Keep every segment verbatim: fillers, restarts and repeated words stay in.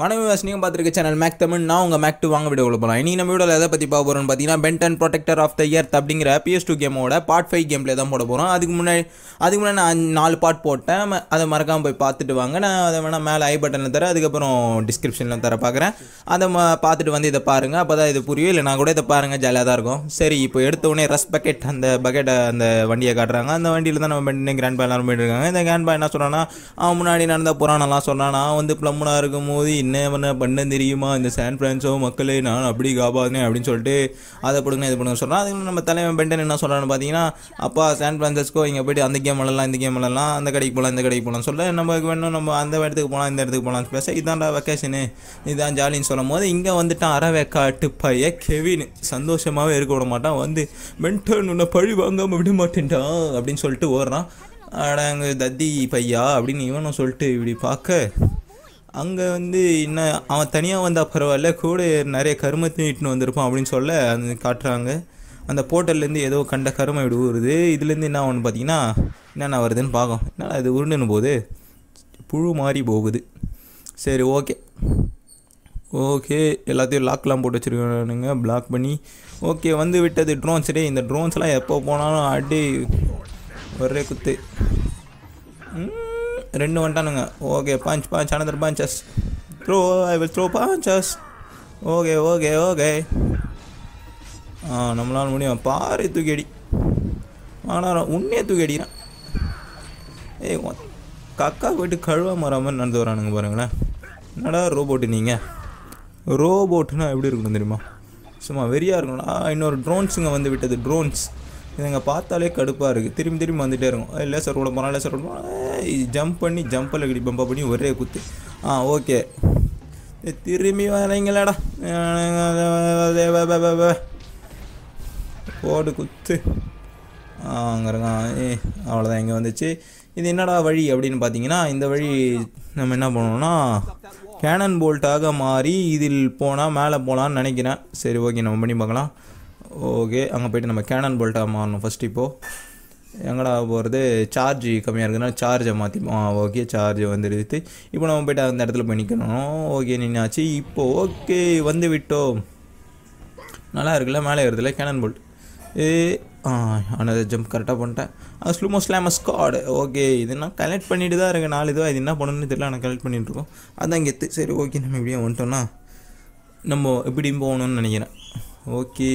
வணக்கம் வியூவர்ஸ், நீங்க பாத்துக்கிற சேனல் மேக் தமிழ். நான் உங்க மேக் டூ வாங்க வீடியோக்குள்ள போலாம். இன்னைக்கு நம்ம வீடியோல எதை பத்தி பார்க்க போறோம்னு பாத்தீங்கன்னா, Ben ten Protector of the Earth அப்படிங்கற P S two கேமோட பார்ட் five கேம் ப்ளே தான் போட போறோம். அதுக்கு முன்னாடி அதுக்கு முன்னாடி நான் நாலு பார்ட் போட்டேன், அதை மறக்காம போய் பார்த்துட்டு வாங்க. நான் அதை வேணா மேல ஐ பட்டன்ல தர, அதுக்கு அப்புறம் டிஸ்கிரிப்ஷன்ல தர பாக்குறேன். அதை பார்த்துட்டு வந்து இதை பாருங்க, அப்பதான் இது புரியும். இல்ல நான் கூட இதை பாருங்க, ஜாலியா தான் இருக்கும். சரி, இப்போ எடுத்த உடனே ரஸ் பக்கெட் அந்த பக்கெட்டை அந்த வண்டியை காட்டுறாங்க. அந்த வண்டியில தான் நம்ம பெண்ணு கிராண்ட் பா எல்லாரும் போயிட்டு இருக்காங்க. இந்த கிராண்ட் பா என்ன சொல்றானா, அவன் முன்னாடி நடந்த புராணம்லாம் சொன்னானா, வந்து பிளம்முனா இருக்கும் போது என்ன பண்ண தெரியுமா, இந்த சான் பிரான்சோ மக்களே நான் அப்படி காப்பாத்தினேன் அப்படின்னு சொல்லிட்டு அதை போடுங்க இது பண்ணுங்க சொல்கிறேன். அதுக்கு நம்ம தலைவன் Ben ten என்ன சொல்கிறான்னு பார்த்தீங்கன்னா, அப்பா சான் பிரான்சிஸ்கோ இங்கே போய்ட்டு அந்த கேம் விளாடலாம், இந்த கேம் விளாடலாம், அந்த கடைக்கு போகலாம், இந்த கடைக்கு போகலாம் சொல்ல, நமக்கு வேணும் நம்ம அந்த இடத்துக்கு போகலாம், இந்த இடத்துக்கு போகலான்னு பேச, இதான்டா வெக்கேஷனு, இதுதான் ஜாலின்னு சொல்லும் போது இங்கே வந்துட்டான் அரவேக்காட்டு பைய கெவின். சந்தோஷமாகவே இருக்க விட மாட்டான், வந்து Ben ten உன்னை பழி வாங்காமல் விட மாட்டேன்டான் அப்படின்னு சொல்லிட்டு ஓடுறான். அடங்கு தத்தி பையா அப்படின்னு இவனும் சொல்லிட்டு இப்படி பார்க்க, அங்கே வந்து இன்னும் அவன் தனியாக வந்தால் பரவாயில்ல, கூட நிறைய கருமத்தையும் இட்டுன்னு வந்திருப்பான் அப்படின்னு சொல்ல அது காட்டுறாங்க. அந்த போர்ட்டல்லேருந்து ஏதோ கண்ட கருமை இப்படி ஊறுது. இதுலேருந்து என்ன ஒன்று பார்த்தீங்கன்னா என்னென்ன வருதுன்னு பார்க்கும். என்னடா இது உருண்டுன்னு போகுது, புழு மாறி போகுது. சரி ஓகே ஓகே எல்லாத்தையும் லாக்லாம் போட்டு வச்சுருக்கானுங்க, பிளாக் பண்ணி. ஓகே வந்து விட்டது ட்ரோன்ஸ். டே இந்த ட்ரோன்ஸ்லாம் எப்போ போனாலும் அடி ஒரே குத்து. ரெண்டு வந்துட்டானுங்க. Okay punch punch another punches. Throw, I will throw punches. Okay okay okay ஆ நம்மளால் முடியும். பாறை தூக்கடி ஆனால் உன்னே தூக்கடிக்கிறான். ஏய் கக்கா போய்ட்டு கழுவா மாற மாதிரி நடந்து வரானுங்க பாருங்களேன். என்னடா ரோபோட்டு, நீங்கள் ரோபோட்டுனா எப்படி இருக்கணும் தெரியுமா, சும்மா வெறியாக இருக்கணும்னா. இன்னொரு ட்ரோன்ஸுங்க வந்து விட்டது ட்ரோன்ஸ். இதுங்க பார்த்தாலே கடுப்பாக இருக்குது, திரும்பி திரும்பி வந்துகிட்டே இருக்கும். லேசர் ஓட போனால் லேசர் ஓட போனால் ஜம்ப் பண்ணி ஜம்பில் கடி பம்பா பண்ணி ஒரே குத்து. ஆ ஓகே திரும்பி வரீங்களாடா போடு குத்து அங்கிறங்க. ஏ அவ்வளோதான் இங்கே வந்துச்சு. இது என்னடா வழி அப்படின்னு பார்த்தீங்கன்னா, இந்த வழி நம்ம என்ன பண்ணோம்னா கேனன்போல்ட்டாக மாறி இதில் போனால் மேலே போகலான்னு நினைக்கிறேன். சரி ஓகே நம்ம பண்ணி பார்க்கலாம். ஓகே அங்கே போய்ட்டு நம்ம Cannonbolt-ஆ மாறணும் ஃபஸ்ட்டு. இப்போது எங்கடா போகிறது, சார்ஜ் கம்மியாக இருக்குதுன்னா சார்ஜை மாற்றிப்போம். ஓகே சார்ஜ் வந்துடுது. இப்போ நம்ம போய்ட்டு அந்த இடத்துல போய் நிற்கணும். ஓகே நின்னாச்சு. இப்போது ஓகே வந்து விட்டோம். நல்லா இருக்குல்ல, மேலே வருதுல்ல Cannonbolt. ஏ ஆனது ஜம்ப் கரெக்டாக பண்ணிட்டேன். அது ஸ்லூமோ ஸ்லாம ஸ்காட். ஓகே இது நான் கலெக்ட் பண்ணிட்டு தான் இருக்கேன். நாலு இதுவாக இது என்ன பண்ணணும்னு தெரியல, நான் கலெக்ட் பண்ணிகிட்ருக்கோம். அதான் கெத்து. சரி ஓகே நம்ம இப்படியும் வந்துட்டோம்னா நம்ம இப்படியும் போகணும்னு நினைக்கிறேன். ஓகே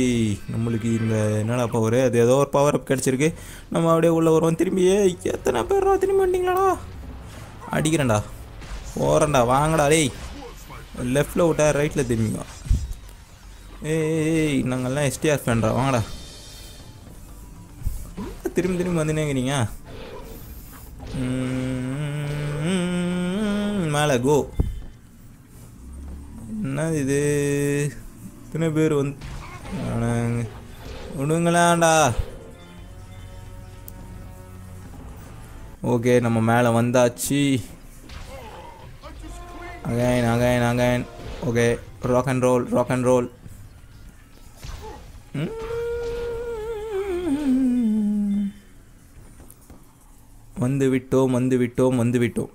நம்மளுக்கு இந்த என்னடா பவர், அது ஏதோ ஒரு பவர் அப் கிடச்சிருக்கு. நம்ம அப்படியே உள்ளே வருவோம். திரும்பியே எத்தனை பேர்டா திரும்பி வந்துட்டீங்களாடா, அடிக்கிறேன்டா போகிறேன்டா வாங்கடா. டேய் லெஃப்டில் விட்டா ரைட்டில் திரும்பிங்க. ஏய் நாங்கள்லாம் எஸ்டிஆர் ஃபேன்டா, வாங்கடா. திரும்பி திரும்பி வந்துனேங்கிறீங்க. மேலே கோ. என்ன இது இத்தனை பேர் வந்து விடுங்களாண்டா. ஓகே நம்ம மேலே வந்தாச்சு. Again again again. Okay rock and roll rock and roll. வந்து விட்டோம் வந்து விட்டோம் வந்து விட்டோம்.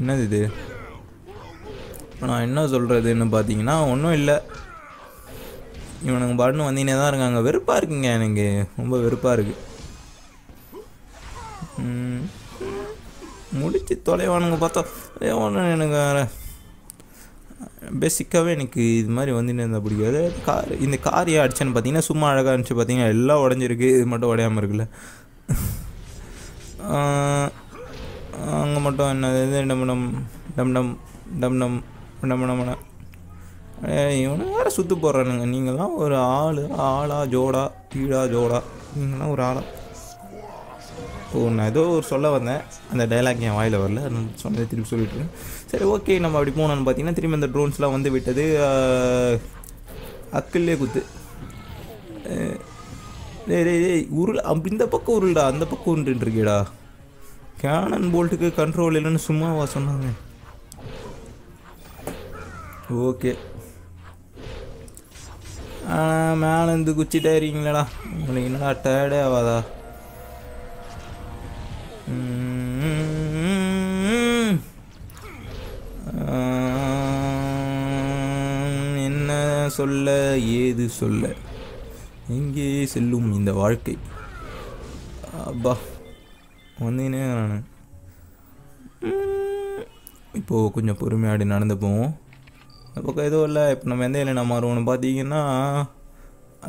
என்னது இது, நான் என்ன சொல்கிறதுன்னு பார்த்தீங்கன்னா ஒன்றும் இல்லை. இவனுங்க பாட்டுன்னு வந்தீங்கன்னே தான் இருக்காங்க. வெறுப்பாக இருக்குங்க, எனக்கு ரொம்ப வெறுப்பாக இருக்குது. முடிச்சு தொலைவானுங்க பார்த்தா ஒன்று. எனக்கு பேசிக்காகவே எனக்கு இது மாதிரி வந்துட்டு இருந்தால் பிடிக்காது. கார் இந்த கார் ஏன் அடிச்சேன்னு பார்த்தீங்கன்னா சும்மா அழகாக இருந்துச்சு. பார்த்தீங்கன்னா எல்லாம் உடஞ்சிருக்கு, இது மட்டும் உடையாமல் இருக்குல்ல. அங்கே மட்டும் என்னது டம் டம் டம் டம் டம் டம் பண்ண இவனை வேறு சுற்று போடுறானுங்க. நீங்கள்லாம் ஒரு ஆள் ஆளா ஜோடா கீழா ஜோடா, நீங்கள்லாம் ஒரு ஆளா. ஓ நான் ஏதோ ஒரு சொல்ல வந்தேன், அந்த டைலாக் என் வாயில் வரல, நான் சொன்னதை திருப்பி சொல்லிட்டுருக்கேன். சரி ஓகே நம்ம அப்படி போனோன்னு பார்த்தீங்கன்னா திரும்பி அந்த ட்ரோன்ஸ்லாம் வந்து விட்டது. அக்கிலே குத்து. டே டே டே உருள் அப்படி இந்த பக்கம் உருள்டா, அந்த பக்கம் உருண்டுருக்கேடா. Cannonbolt-க்கு கண்ட்ரோல் இல்லைன்னு சும்மாவா சொன்னாங்க. ஓகே ஆனால் மேலேருந்து குச்சிட்டே இருக்கீங்களா, உங்களுக்கு என்னடா டயர்டே ஆகாதா? சொல்ல ஏது சொல்ல எங்கே செல்லும் இந்த வாழ்க்கை அப்பா வந்தேனே நான் இப்போ கொஞ்சம் பொறுமையாடி நடந்து போவோம் அப்பக்க ஏதோ இல்ல இப்போ நம்ம எந்த இலையில மாறுவோம்னு பாத்தீங்கன்னா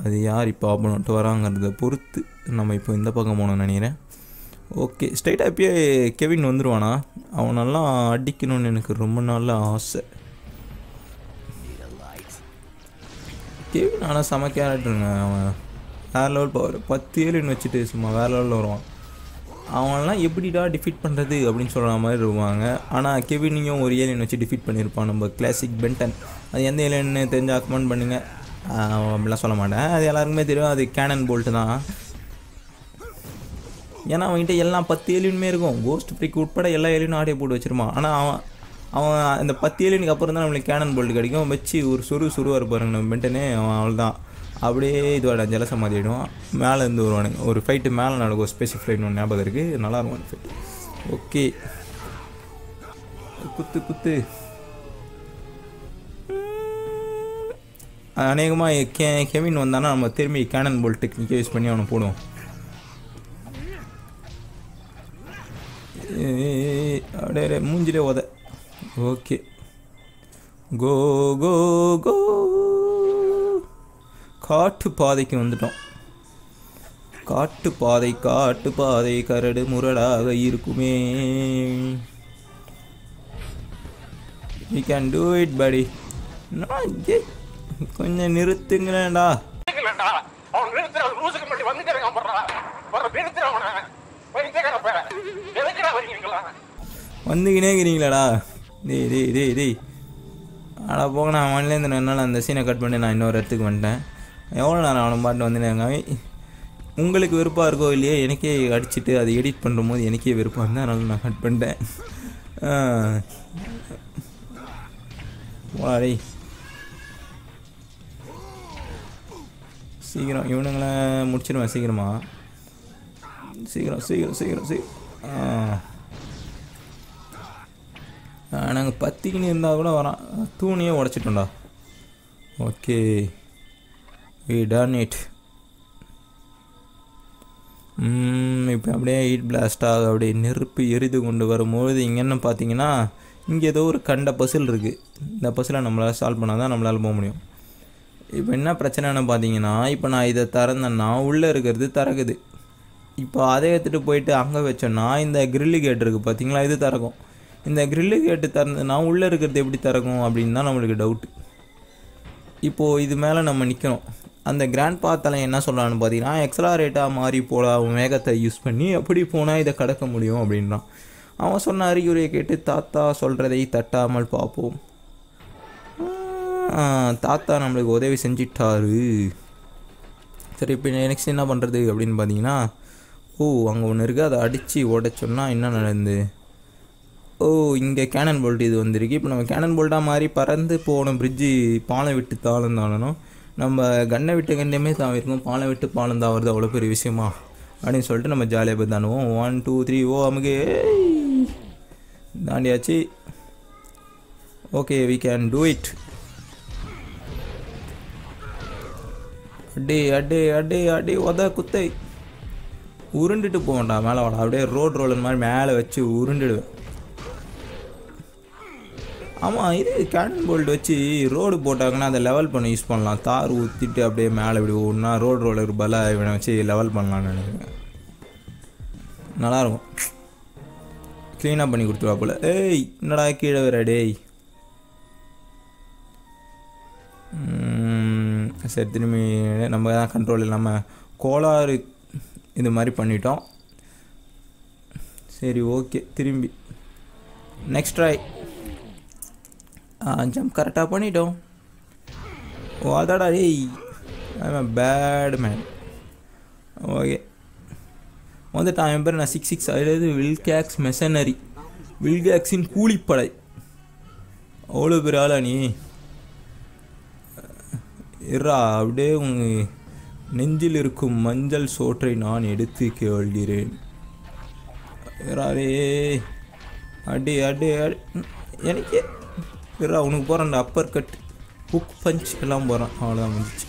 அது யார் இப்போ ஆப்பனட்டு வராங்கறத பொறுத்து நம்ம இப்போ இந்த பக்கம் போறோம் நினைக்கிறேன் ஓகே ஸ்ட்ரைட்டா அப்படியே கெவின் வந்துருவானா அவனெல்லாம் அடிக்கணும்னு எனக்கு ரொம்ப நாளா ஆசை கேவின் ஆனா சம கேரக்டருங்க அவன் வேறு லெவல் பவர் பத்து ஏழுன்னு வச்சுட்டு சும்மா வேறு லெவலில் வருவான் அவனெல்லாம் எப்படிடா டிஃபீட் பண்ணுறது அப்படின்னு சொல்கிற மாதிரி இருப்பாங்க ஆனால் கெவினையும் ஒரு ஏலியன் வச்சு டிஃபீட் பண்ணியிருப்பான் நம்ம கிளாசிக் பென்டன் அது எந்த ஏலியன்னு தெரிஞ்சு அக்மெண்ட் பண்ணுங்க அப்படிலாம் சொல்ல மாட்டேன் அது எல்லாருக்குமே தெரியும் அது கேனன் போல்ட் தான் ஏன்னா அவன்கிட்ட எல்லாம் பத்து ஏலியனுமே இருக்கும் கோஸ்ட் ஃப்ரீக்கு உட்பட எல்லா ஏலியனும் ஆடியை போட்டு வச்சுருப்பான் ஆனால் அவன் அவன் இந்த பத்து ஏழினுக்கு அப்புறம் தான் நம்மளுக்கு கேனன் போல்ட் கிடைக்கும் வச்சு ஒரு சுரு சுருவாக இருப்பாருங்க நம்ம பென்டனே அவன் அவள் தான் அப்படியே இதுவாக ஜலசமாதி ஆகிடுவான் மேலே இருந்து வருவானுங்க ஒரு ஃபைட்டு மேலே நடக்கும் ஸ்பெஷல் ஃப்ளைட்னு ஒன்று ஞாபகம் இருக்குது நல்லா இருக்கும் அந்த ஃபைட் ஓகே குத்து குத்து அநேகமாக கே கெவின் வந்தானா நம்ம திரும்பி கேனன் போல்ட் டெக்னிக்கை யூஸ் பண்ணி அவனை போடுவோம் அப்படியே மூஞ்சிலே உத ஓகே கோ கோ கோ காட்டு பாதைக்கு வந்துட்டோம் காட்டு பாதை காட்டு பாதை கரடு முரடாக இருக்குமே we can do it buddy கொஞ்சம் நிறுத்துங்களேன்டா நிறுத்துங்களேன்டா அவன் நிறுத்துற லூசுக்கு மட்டும் வந்துட்டேங்க போறா வர நிறுத்துற அவனை போய் தேக்கற போற எதுக்குடா வரீங்களா வந்துகினேங்கறீங்களாடா டேய் டேய் டேய் டேய் ஆனா போக நான் ஆன்லைன்ல என்னால அந்த சீனை கட் பண்ணி நான் இன்னொரு இடத்துக்கு வந்துட்டேன் எவ்வளோ நேரம் அவனை பாட்டு வந்துட்டாங்க உங்களுக்கு வெறுப்பாக இருக்கோ இல்லையே எனக்கே அடிச்சுட்டு அதை எடிட் பண்ணுற போது எனக்கே வெறுப்பாக இருந்தால் அதனால நான் கட் பண்ணிட்டேன் வாடி சீக்கிரம் இவனுங்களை முடிச்சிடுவேன் சீக்கிரமா சீக்கிரம் சீக்கிரம் சீக்கிரம் சீக்கிரம் நாங்கள் பத்திக்கின்னு இருந்தால் கூட வரான் தூணியே உடச்சிட்டோம்டா ஓகே we done it ம் இப்போ அப்படியே ஹீட் பிளாஸ்டாக அப்படியே நெருப்பு எரிது கொண்டு வரும்பொழுது இங்கே என்ன பார்த்தீங்கன்னா இங்கே ஏதோ ஒரு கண்ட பசில் இருக்குது இந்த பசிலை நம்மளால் சால்வ் பண்ணால் தான் நம்மளால் போக முடியும் இப்போ என்ன பிரச்சனைன்னு பார்த்தீங்கன்னா இப்போ நான் இதை திறந்தேன்னா உள்ளே இருக்கிறது திறக்குது இப்போ அதை எடுத்துகிட்டு போயிட்டு அங்கே வச்சோன்னா இந்த கிரில்லு கேட் இருக்குது பார்த்தீங்களா இது திறக்கும் இந்த கிரில்லு கேட்டு திறந்ததுன்னா உள்ளே இருக்கிறது எப்படி திறக்கும் அப்படின்னு தான் நம்மளுக்கு டவுட்டு இப்போது இது மேலே நம்ம நிற்கணும் அந்த கிராண்ட் பாத்தால என்ன சொல்கிறான்னு பார்த்தீங்கன்னா எக்ஸலரேட்டாக மாறி போல மேகத்தை யூஸ் பண்ணி அப்படி போனால் இதை கடக்க முடியும் அப்படின்றான் அவன் சொன்ன அறிகுறியை கேட்டு தாத்தா சொல்கிறதை தட்டாமல் பார்ப்போம் தாத்தா நம்மளுக்கு உதவி செஞ்சிட்டாரு சரி இப்போ நெக்ஸ்ட் என்ன பண்ணுறது அப்படின்னு பார்த்தீங்கன்னா ஓ அங்கே ஒன்று இருக்குது அதை அடித்து உடச்சோன்னா என்ன நடந்து ஓ இங்கே கேனன் போல்ட் இது வந்திருக்கு இப்போ நம்ம கேனன் போல்ட்டாக மாதிரி பறந்து போகணும் பிரிட்ஜு பாலம் விட்டு தாளம் தாழணும் நம்ம கண்ணை விட்டு கண்டையுமே தான் இருக்கும் பாலம் விட்டு பாலம் தாவறது அவ்வளோ பெரிய விஷயமா அப்படின்னு சொல்லிட்டு நம்ம ஜாலியாக போய் தாண்டுவோம் ஒன் டூ த்ரீ ஓ நமக்கு தாண்டியாச்சு okay we can do it அடே அடே அடே அடே உத குத்தை உருண்டுட்டு போகண்டா மேலே வாடா அப்படியே ரோட் ரோலர் மாதிரி மேலே வச்சு உருண்டுடுவேன் ஆமாம் இது கேனன் போல்ட் வச்சு ரோடு போட்டாங்கன்னா அதை லெவல் பண்ண யூஸ் பண்ணலாம் தார் ஊற்றிட்டு அப்படியே மேலே இப்படி ஓடுனா ரோடு ரோலர் பல இவனை வச்சு லெவல் பண்ணலான்னு நினைக்கிறேன் நல்லாயிருக்கும் க்ளீனாக பண்ணி கொடுத்துருவா போல் ஏய் என்னடா கீழே வேற டேய் சரி திரும்பி நம்ம தான் கண்ட்ரோல் இல்லாமல் கோளாறு இது மாதிரி பண்ணிட்டோம் சரி ஓகே திரும்பி நெக்ஸ்ட் ட்ரை ஜம்ப் கரெக்டாக பண்ணிட்டோம் ஓ அதாடா ஏய் I'm a bad man okay வந்துட்டான் என் பேர் நான் சிக்ஸ் சிக்ஸ் அதாவது வில்கேக்ஸ் மெஷனரி வில்கேக்ஸின் கூலிப்படை அவ்வளோ பேர் ஆளா நீ இறா அப்படியே உங்கள் நெஞ்சில் இருக்கும் மஞ்சள் சோற்றை நான் எடுத்து கேள்கிறேன் இறாரே அடி அடி எனக்கே வேற அவனுக்கு போகிறான் அப்பர் கட் hook punch எல்லாம் வரும் அவ்வளவுதான் வந்துச்சு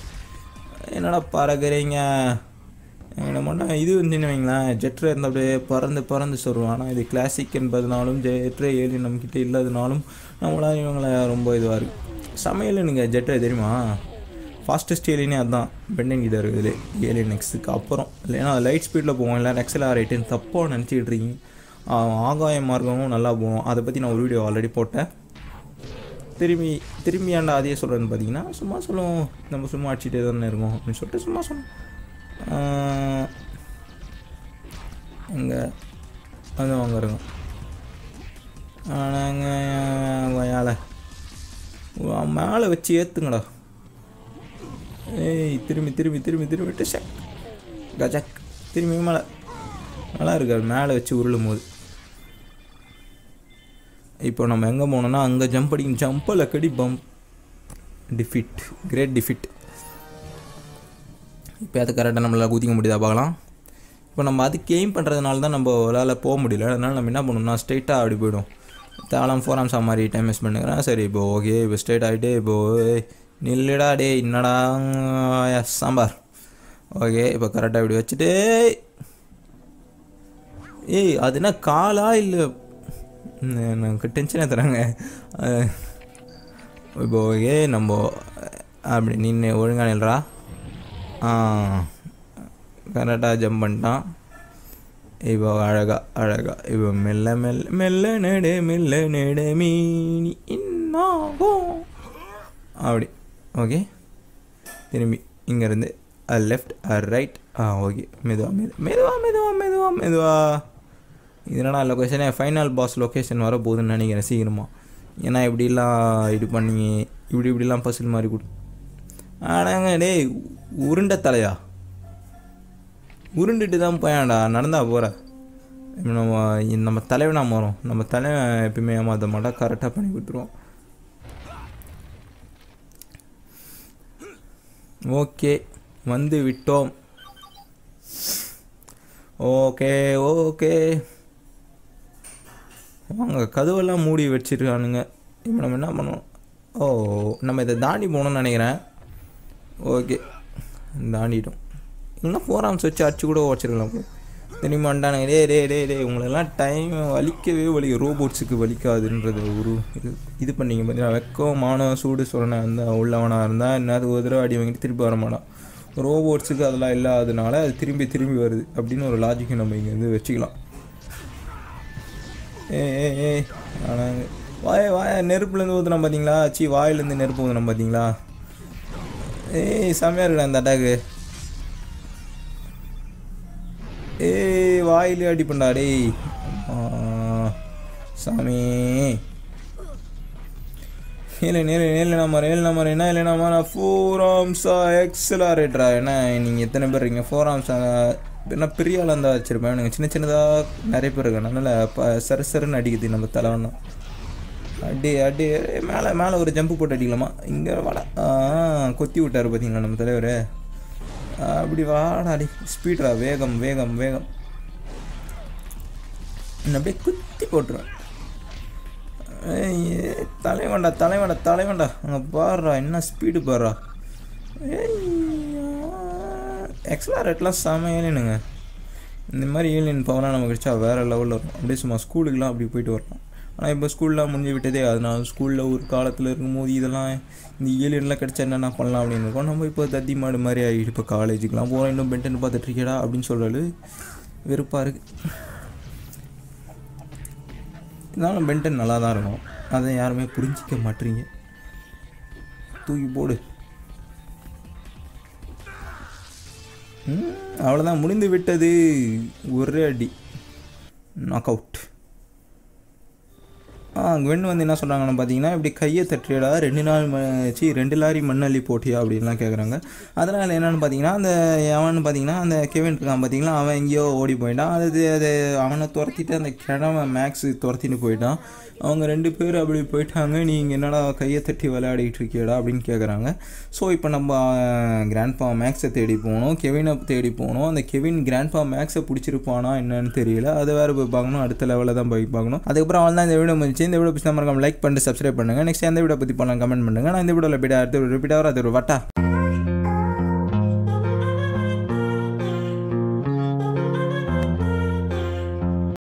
என்னடா பறக்குறீங்க என்னமோடா இது வந்துனீங்களா ஜெட்ரே அந்த அப்படியே பறந்து பறந்து சொல்றானா இது கிளாசிக் என்பதனாலும் ஜெட்ரே ஏலி நம்ம கிட்ட இல்லாதனாலும் நம்மள இவங்கள ரொம்ப இதுவா இருக்கு சமையலனுங்க ஜெட்ரே தெரியுமா fastest ஏலினே அதான் பெண்டிங் கிட்ட இருக்குது ஏலி நெக்ஸ்ட்க்கு அப்புறம் இல்லனா லைட் ஸ்பீட்ல போவோம் இல்ல அக்ஸலரேட் தப்பா நினைச்சிட்டு இருக்கீங்க ஆகாய மார்க்கமும் நல்லா போவோம் அத பத்தி நான் ஒரு வீடியோ ஆல்ரெடி போட்டேன் திரும்பி திரும்பியாண்டா அதே சொல்றேன்னு பாத்தீங்கன்னா சும்மா சொல்லும் நம்ம சும்மா அடிச்சிட்டே தான் இருக்கோம் அப்படி சொல்லிட்டு சும்மா சொல்லும் அங்க அங்க வாங்குறோம் ஆனாங்க வயால மேல வச்சு ஏத்துங்கடா ஏய் திரும்பி திரும்பி திரும்பி திரும்பி டச்சக் கஜக் திரும்பி மேல நல்லா இருக்கு மேல வச்சு உருளும்போது இப்போ நம்ம எங்க போனோம்னா அங்க ஜம்ப் அடிங்க ஜம்ப் லக்கடி பம் டிஃபிட் கிரேட் டிஃபிட் இப்போ அது கரெக்ட்டா நம்மள குதிக்க முடியதா பார்க்கலாம் இப்போ நம்ம அதுக்கு எய்ம் பண்றதனால தான் நம்ம ஒரால போக முடியல அதனால நம்ம என்ன பண்ணோம்னா ஸ்ட்ரைட்டா அப்படி போய்டும் தாளம் ஃபோரம் சா மாதிரி டைம் வேஸ்ட் பண்ணுறேன் சரி இப்போ ஓகே இப்போ ஸ்ட்ரைட் ஆயிட்டே இப்போ நில்லுடா டேய் என்னடா சாம்பார் ஓகே இப்போ கரெக்ட்டா இப்படி வச்சிட்டு ஏய் அதுனா காலா இல்ல எனக்கு டென்ஷன் ஏத்துறாங்க இப்போ ஏ நம்ம அப்படி நின்று ஒழுங்காக நில்றா ஆ கரெக்டாக ஜம்ப் பண்ணிட்டான் இப்போ அழகா அழகா இப்போ மெல்ல மெல்ல மெல்ல நெடு மெல்ல நெடு மீனி இன்னாகும் அப்படி ஓகே திரும்பி இங்கேருந்து லெஃப்ட் ரைட் ஆ ஓகே மெதுவா மெது மெதுவா மெதுவா மெதுவா மெதுவா இதுனா லொக்கேஷனே ஃபைனல் பாஸ் லொக்கேஷன் வர போகுதுன்னு நினைக்கிறேன் சீக்கிரமா ஏன்னா இப்படிலாம் இது பண்ணி இப்படி இப்படிலாம் பசில் மாதிரி கொடு ஆனாங்க டே உருண்டை தலையா உருண்டுட்டு தான் போயாண்டா நடந்தா போகிற நம்ம நம்ம தலைவனா மாறும் நம்ம தலைவன் எப்பயுமே ஏமாற்ற மாட்டோம் கரெக்டாக பண்ணி கொடுத்துருவோம் ஓகே வந்து விட்டோம் ஓகே ஓகே வாங்க கதவெல்லாம் மூடி வச்சிருக்கானுங்க இப்போ நம்ம என்ன பண்ணுவோம் ஓ நம்ம இதை தாண்டி போகணும்னு நினைக்கிறேன் ஓகே தாண்டிட்டோம் இன்னும் ஃபோர் ஆம்ஸ் வச்சு அடிச்சு கூட வச்சிருக்கலாம் தெரியுமாண்டானுங்க ரே ரே ரே ரே உங்களெல்லாம் டைம் வலிக்கவே வலி ரோபோட்ஸுக்கு வலிக்காதுன்றது ஒரு இது இது பண்ணிங்க பார்த்தீங்கன்னா வெக்கமான சூடு சொல்கிறேன் அந்த உள்ளவனாக இருந்தால் என்னது ஒரு தடவை அடி வாங்கிட்டு திருப்பி வர மாட்டான் ரோபோட்ஸுக்கு அதெல்லாம் இல்லாததுனால அது திரும்பி திரும்பி வருது அப்படின்னு ஒரு லாஜிக்கு நம்ம இங்கேருந்து வச்சுக்கலாம் ஏ ஏ ஏ ஆனால் வாய வாய நெருப்புலேருந்து ஊற்றுனா பார்த்தீங்களா சி வாயிலேருந்து நெருப்பு ஊற்றுனா பார்த்தீங்களா ஏய் செம்மையாக இருக்குடா அந்த அட்டாக்கு ஏய் வாயிலே அடிப்பண்டா டேய் சாமி இல்லை நேரில் நேரில் நம்ம ஏழு நம்பர் என்ன இல்லை நம்ம ஃபோர் ஆம்ஸா எக்ஸலாரேட்டரா என்ன நீங்கள் எத்தனை பேர் இருக்கீங்க ஃபோர் ஆம்ஸா என்ன பெரிய ஆளாக இருந்தால் வச்சுருப்பேன் எனக்கு சின்ன சின்னதாக நிறைய பேர் இருக்கேன் அதனால் ப சரு சருன்னு அடிக்குது நம்ம தலைவண்ணா அடி அடி மேலே மேலே ஒரு ஜம்பு போட்டு அடிக்கலாமா இங்கே வாடா கொத்தி விட்டார் பார்த்தீங்களா நம்ம தலைவர் அப்படி வாடா அடி ஸ்பீடா வேகம் வேகம் வேகம் என்ன அப்படியே குத்தி போட்டுருவேன் ஏய் தலைவண்டா தலைவண்டா தலைவண்டா அங்கே பாடுறா என்ன ஸ்பீடு பாடுறா எக்ஸலரேட்லாம் செம ஏலியனுங்க இந்த மாதிரி ஏலியன் பவர்லாம் நம்ம கிடச்சா வேறு லெவலில் இருக்கும் அப்படியே சும்மா ஸ்கூலுக்குலாம் அப்படி போயிட்டு வரலாம் ஆனால் இப்போ ஸ்கூல்லாம் முடிஞ்சு விட்டதே அதனால் ஸ்கூலில் ஒரு காலத்தில் இருக்கும்போது இதெல்லாம் இந்த ஏலியன்லாம் கிடச்சா என்னென்ன பண்ணலாம் அப்படின்னு இருக்கோம் நம்ம இப்போ தத்தி மாடு மாதிரி ஆகிட்டு இப்போ காலேஜுக்குலாம் போகிறோம் இன்னும் பென் டென் பார்த்துட்டு இருக்கேடா அப்படின்னு சொல்கிறது வெறுப்பாக இருக்குது இருந்தாலும் பென் டென் நல்லா தான் இருக்கும் அதை யாருமே புரிஞ்சிக்க மாட்டீங்க தூக்கி போடு அவ்வளோதான் முடிந்து விட்டது ஒரே அடி நாக் அவுட் ஆ வென் வந்து என்ன சொல்கிறாங்கன்னு பார்த்தீங்கன்னா இப்படி கையை தட்டுறியடா ரெண்டு நாள் மச்சு ரெண்டு லாரி மண்ணள்ளி போட்டியா அப்படின்லாம் கேட்குறாங்க அதனால் என்னென்னு பார்த்தீங்கன்னா அந்த அவன் பார்த்தீங்கன்னா அந்த கெவின் இருக்கான் பார்த்தீங்களா அவன் எங்கேயோ ஓடி போயிட்டான் அது அது அவனை துரத்திட்டு அந்த கிழமை மேக்ஸு துரத்தின்னு போயிட்டான் அவங்க ரெண்டு பேர் அப்படி போயிட்டாங்க நீங்கள் என்னடா கையை தட்டி விளையாடிட்டு இருக்கியடா அப்படின்னு கேட்குறாங்க ஸோ இப்போ நம்ம கிராண்ட்பா மேக்ஸை தேடி போகணும் கெவினை தேடி போகணும் அந்த கெவின் கிராண்ட்பா மேக்ஸை பிடிச்சிருப்பானா என்னன்னு தெரியல அது வேறு போய் பார்க்கணும் அடுத்த லெவலில் தான் போய் பார்க்கணும் அதுக்கப்புறம் அவன் தான் இந்த வீடியோ முடிச்சு இந்த வீடியோ பிடிச்சா மறக்காம லைக் பண்ணிட்டு subscribe பண்ணுங்க. நெக்ஸ்ட் அந்த வீடியோ பத்தி போலாம் கமெண்ட் பண்ணுங்க. நான் இந்த வீடியோல போய் அடுத்த ஒரு ரிப்பீட் ஆவற அது ஒரு வட்டா